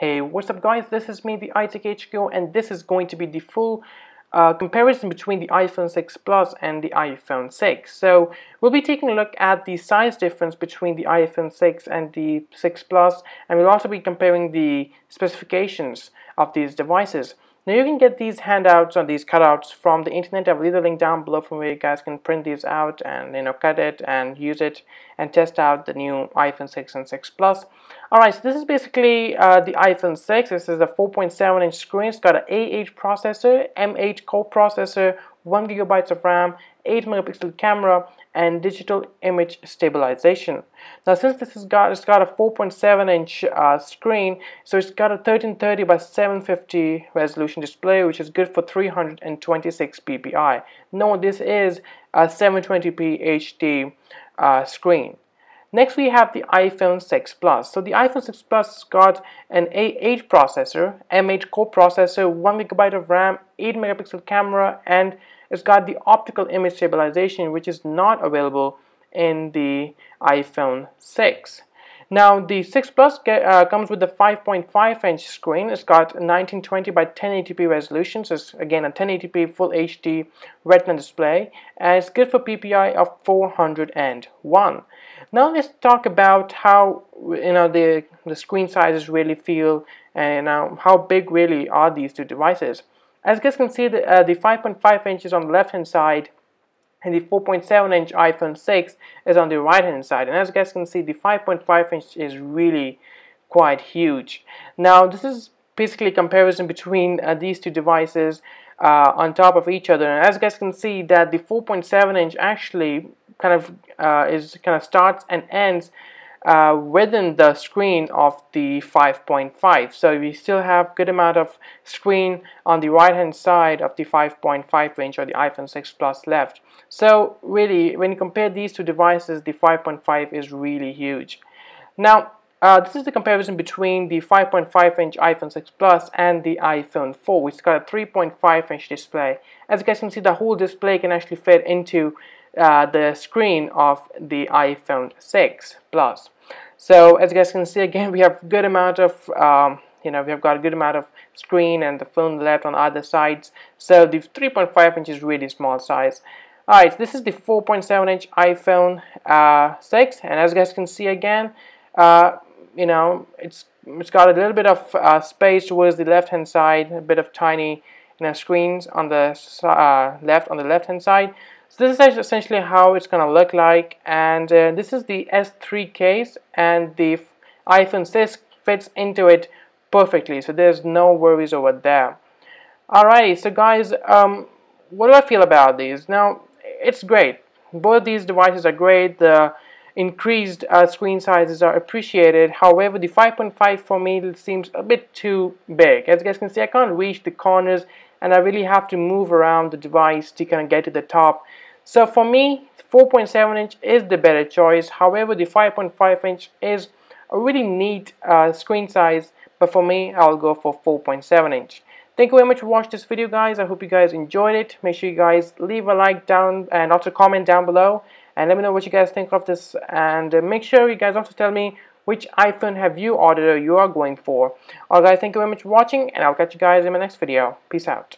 Hey, what's up guys, this is me, the iTechHQ, and this is going to be the full comparison between the iPhone 6 Plus and the iPhone 6. So we'll be taking a look at the size difference between the iPhone 6 and the 6 Plus, and we'll also be comparing the specifications of these devices. Now you can get these handouts or these cutouts from the internet. I will leave the link down below from where you guys can print these out and, you know, cut it and use it and test out the new iPhone 6 and 6 Plus. Alright, so this is basically the iPhone 6. This is a 4.7 inch screen. It's got an A8 processor, M8 coprocessor, 1 GB of RAM, 8 megapixel camera, and digital image stabilization. Now, since this has got a 4.7 inch screen, so it's got a 1330 by 750 resolution display, which is good for 326 ppi. No, this is a 720p HD screen. Next, we have the iPhone 6 Plus. So the iPhone 6 Plus has got an A8 processor, M8 coprocessor, 1 GB of RAM, 8 megapixel camera, and it's got the optical image stabilization, which is not available in the iPhone 6. Now, the 6 Plus comes with a 5.5 inch screen. It's got 1920 by 1080p resolution. So it's again a 1080p full HD retina display, and it's good for PPI of 401. Now let's talk about how, you know, the screen sizes really feel, and how big really are these two devices. As you guys can see, the 5.5 inch is on the left hand side, and the 4.7 inch iPhone 6 is on the right hand side. And as you guys can see, the 5.5 inch is really quite huge. Now this is basically a comparison between these two devices on top of each other, and as you guys can see that the 4.7 inch actually kind of starts and ends within the screen of the 5.5, so we still have good amount of screen on the right hand side of the 5.5 inch or the iPhone 6 Plus left. So really, when you compare these two devices, the 5.5 is really huge. Now this is the comparison between the 5.5 inch iPhone 6 Plus and the iPhone 4, which has got a 3.5 inch display. As you guys can see, the whole display can actually fit into the screen of the iPhone 6 Plus. So as you guys can see, again, we have good amount of we have got a good amount of screen and the phone left on other sides. So the 3.5 inch is really small size. Alright, so this is the 4.7 inch iPhone 6, and as you guys can see again, it's got a little bit of space towards the left hand side, a bit of tiny screens on the left hand side. So this is essentially how it's going to look like, and this is the S3 case, and the iPhone 6 fits into it perfectly, so there's no worries over there. Alrighty, so guys, what do I feel about these? Now, it's great. Both these devices are great. The increased screen sizes are appreciated. However, the 5.5 for me seems a bit too big. As you guys can see, I can't reach the corners, and I really have to move around the device to kind of get to the top. So for me, 4.7 inch is the better choice. However, the 5.5 inch is a really neat screen size, but for me, I'll go for 4.7 inch. Thank you very much for watching this video, guys. I hope you guys enjoyed it. Make sure you guys leave a like down and also comment down below, and let me know what you guys think of this. And make sure you guys also tell me which iPhone have you ordered or you are going for. Alright guys, thank you very much for watching, and I'll catch you guys in my next video. Peace out.